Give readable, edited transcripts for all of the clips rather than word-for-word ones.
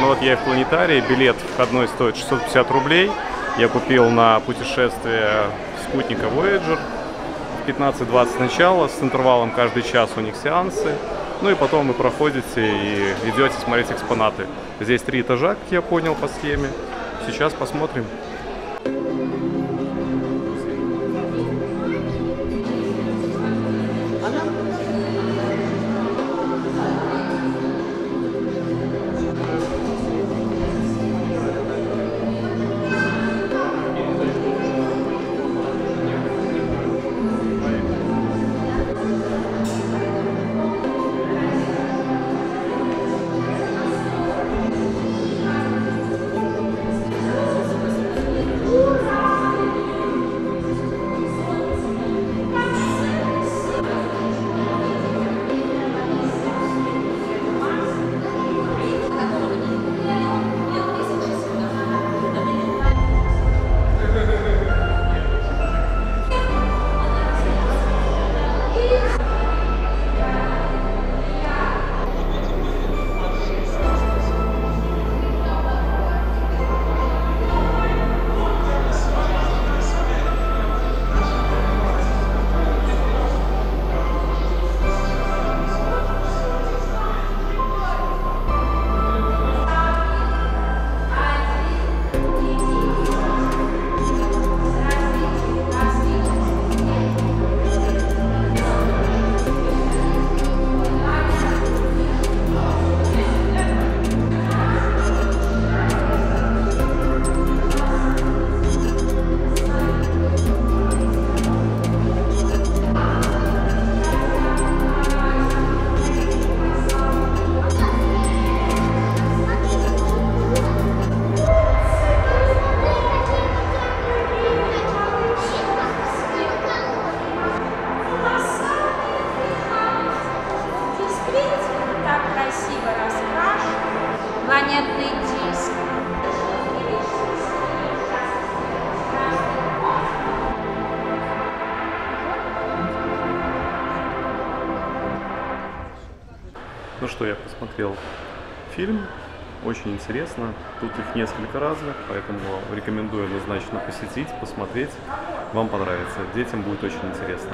Ну вот я и в планетарии, билет входной стоит 650 рублей. Я купил на путешествие спутника Вояджер. 15-20 начало, с интервалом каждый час у них сеансы. Ну и потом вы проходите и идете смотреть экспонаты. Здесь 3 этажа, как я понял по схеме. Сейчас посмотрим. Ну что, я посмотрел фильм, очень интересно, тут их несколько разных, поэтому рекомендую однозначно посетить, посмотреть, вам понравится, детям будет очень интересно.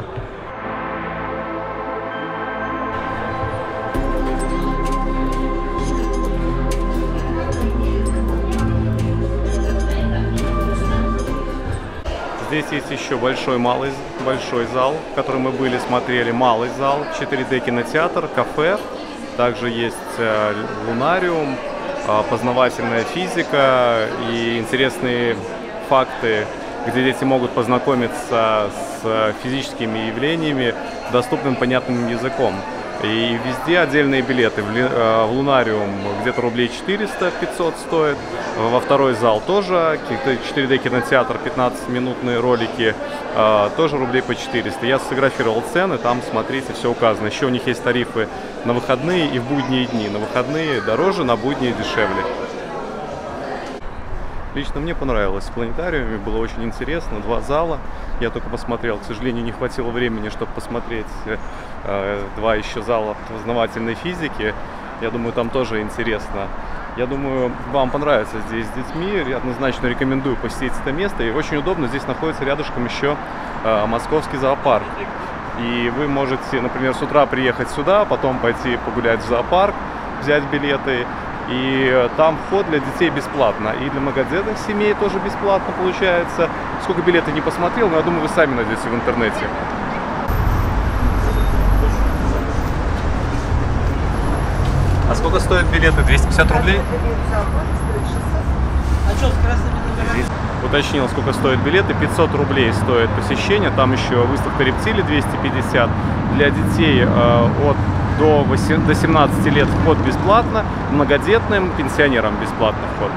Здесь есть еще большой зал, в котором мы были, смотрели, малый зал, 4D кинотеатр, кафе. Также есть Лунариум, познавательная физика и интересные факты, где дети могут познакомиться с физическими явлениями доступным понятным языком. И везде отдельные билеты. В Лунариум где-то рублей 400-500 стоит. Во второй зал тоже. 4D кинотеатр, 15-минутные ролики, тоже рублей по 400. Я сфотографировал цены, там, смотрите, все указано. Еще у них есть тарифы на выходные и в будние дни. На выходные дороже, на будние дешевле. Лично мне понравилось в планетариуме, было очень интересно, 2 зала. Я только посмотрел, к сожалению, не хватило времени, чтобы посмотреть 2 еще зала познавательной физики. Я думаю, там тоже интересно. Я думаю, вам понравится здесь с детьми. Я однозначно рекомендую посетить это место. И очень удобно, здесь находится рядышком еще Московский зоопарк. И вы можете, например, с утра приехать сюда, потом пойти погулять в зоопарк, взять билеты. И там вход для детей бесплатно, и для многодетных семей тоже бесплатно получается. Сколько билетов не посмотрел, но я думаю, вы сами найдете в интернете. А сколько стоят билеты? 250 рублей? Уточнил, сколько стоят билеты. 500 рублей стоит посещение. Там еще выставка рептилий 250. Для детей до 17 лет вход бесплатно, многодетным пенсионерам бесплатный вход.